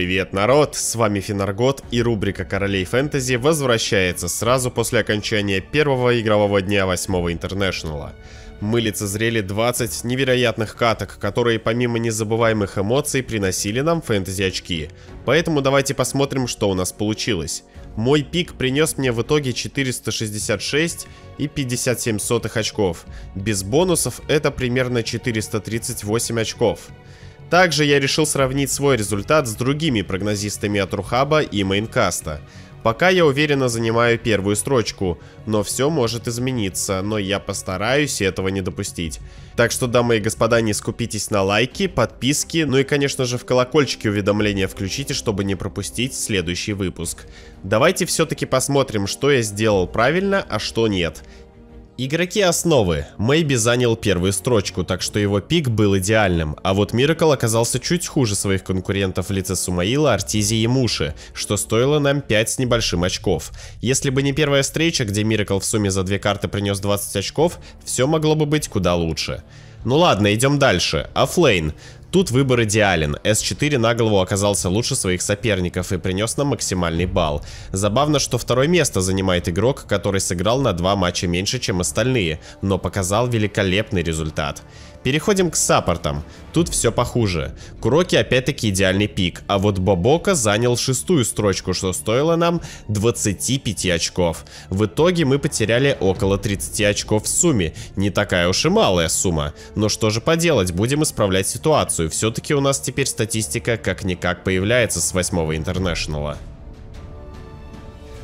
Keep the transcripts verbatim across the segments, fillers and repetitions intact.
Привет, народ! С вами Финаргот, и рубрика Королей Фэнтези возвращается сразу после окончания первого игрового дня восьмого Интернешнала. Мы лицезрели двадцать невероятных каток, которые помимо незабываемых эмоций приносили нам фэнтези очки. Поэтому давайте посмотрим, что у нас получилось. Мой пик принес мне в итоге четыреста шестьдесят шесть и пятьдесят семь сотых очков. Без бонусов это примерно четыреста тридцать восемь очков. Также я решил сравнить свой результат с другими прогнозистами от Рухаба и Майнкаста. Пока я уверенно занимаю первую строчку, но все может измениться, но я постараюсь этого не допустить. Так что, дамы и господа, не скупитесь на лайки, подписки, ну и, конечно же, в колокольчике уведомления включите, чтобы не пропустить следующий выпуск. Давайте все-таки посмотрим, что я сделал правильно, а что нет. Игроки основы. Мейби занял первую строчку, так что его пик был идеальным, а вот Миракл оказался чуть хуже своих конкурентов в лице Сумаила, Артизи и Муши, что стоило нам пять с небольшим очков. Если бы не первая встреча, где Миракл в сумме за две карты принес двадцать очков, все могло бы быть куда лучше. Ну ладно, идем дальше. Оффлейн. Тут выбор идеален, эс четыре на голову оказался лучше своих соперников и принес нам максимальный балл. Забавно, что второе место занимает игрок, который сыграл на два матча меньше, чем остальные, но показал великолепный результат. Переходим к саппортам. Тут все похуже. Куроки опять-таки идеальный пик, а вот Бобока занял шестую строчку, что стоило нам двадцати пяти очков. В итоге мы потеряли около тридцати очков в сумме. Не такая уж и малая сумма. Но что же поделать, будем исправлять ситуацию. Все-таки у нас теперь статистика как-никак появляется с восьмого Интернешнала.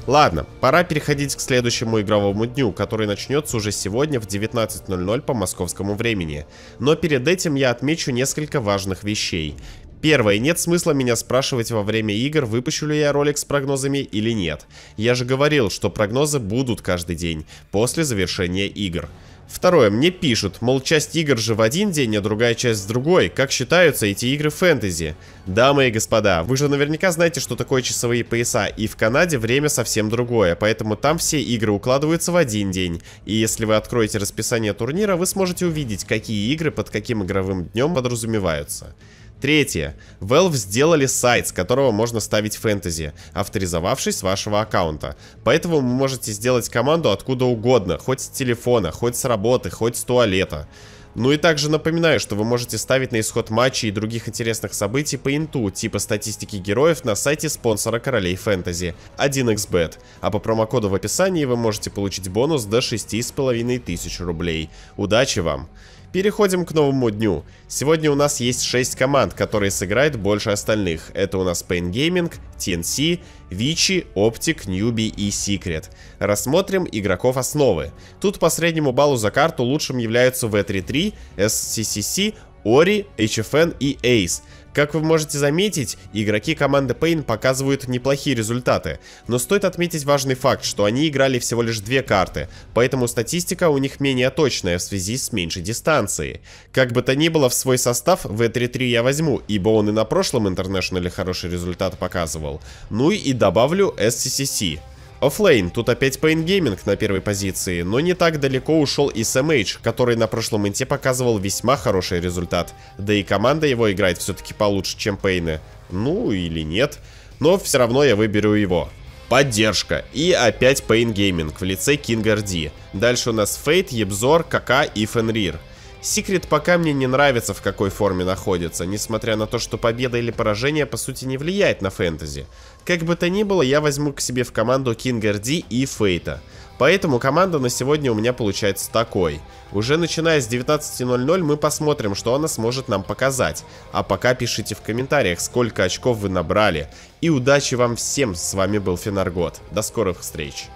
Ладно, пора переходить к следующему игровому дню, который начнется уже сегодня в девятнадцать ноль-ноль по московскому времени. Но перед этим я отмечу несколько важных вещей. Первое, нет смысла меня спрашивать во время игр, выпущу ли я ролик с прогнозами или нет. Я же говорил, что прогнозы будут каждый день, после завершения игр. Второе, мне пишут, мол, часть игр же в один день, а другая часть в другой. Как считаются эти игры фэнтези? Дамы и господа, вы же наверняка знаете, что такое часовые пояса, и в Канаде время совсем другое, поэтому там все игры укладываются в один день. И если вы откроете расписание турнира, вы сможете увидеть, какие игры под каким игровым днем подразумеваются. Третье. Valve сделали сайт, с которого можно ставить фэнтези, авторизовавшись с вашего аккаунта. Поэтому вы можете сделать команду откуда угодно, хоть с телефона, хоть с работы, хоть с туалета. Ну и также напоминаю, что вы можете ставить на исход матчей и других интересных событий по инту, типа статистики героев на сайте спонсора Королей Фэнтези, один икс бет. А по промокоду в описании вы можете получить бонус до шести с половиной тысяч рублей. Удачи вам! Переходим к новому дню. Сегодня у нас есть шесть команд, которые сыграют больше остальных. Это у нас Pain Gaming, ти эн си, Vici, Optic, Newbee и Secret. Рассмотрим игроков основы. Тут по среднему баллу за карту лучшим являются ви три три, эс си си си, Ori, эйч эф эн и Ace. Как вы можете заметить, игроки команды Pain показывают неплохие результаты, но стоит отметить важный факт, что они играли всего лишь две карты, поэтому статистика у них менее точная в связи с меньшей дистанцией. Как бы то ни было, в свой состав ви три три я возьму, ибо он и на прошлом Интернешнале хороший результат показывал. Ну и добавлю эс си си си. Оффлейн, тут опять Pain Gaming на первой позиции, но не так далеко ушел и СМЭШ, который на прошлом инте показывал весьма хороший результат. Да и команда его играет все-таки получше, чем Пейны. Ну или нет, но все равно я выберу его. Поддержка. И опять Pain Gaming в лице Кингер Ди. Дальше у нас Фейт, Ебзор, КК и Фенрир. Secret пока мне не нравится, в какой форме находится, несмотря на то, что победа или поражение по сути не влияет на фэнтези. Как бы то ни было, я возьму к себе в команду Кингер Ди и Фейта. Поэтому команда на сегодня у меня получается такой. Уже начиная с девятнадцати ноль-ноль мы посмотрим, что она сможет нам показать. А пока пишите в комментариях, сколько очков вы набрали. И удачи вам всем, с вами был Финаргот. До скорых встреч.